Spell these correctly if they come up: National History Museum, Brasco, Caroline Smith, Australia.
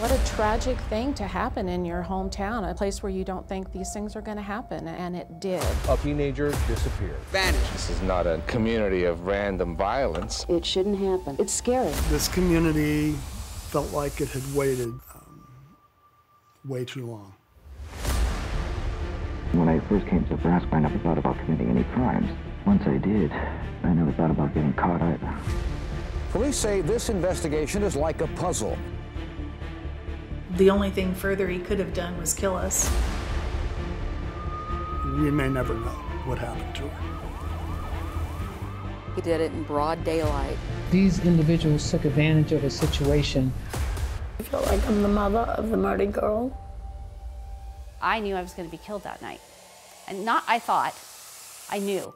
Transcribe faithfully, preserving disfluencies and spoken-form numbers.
What a tragic thing to happen in your hometown, a place where you don't think these things are going to happen, and it did. A teenager disappeared. Vanished. This is not a community of random violence. It shouldn't happen. It's scary. This community felt like it had waited um, way too long. When I first came to Brasco, I never thought about committing any crimes. Once I did, I never thought about getting caught either. Police say this investigation is like a puzzle. The only thing further he could have done was kill us. We may never know what happened to her. He did it in broad daylight. These individuals took advantage of a situation. I feel like I'm the mother of the murdered girl. I knew I was going to be killed that night. And not I thought, I knew.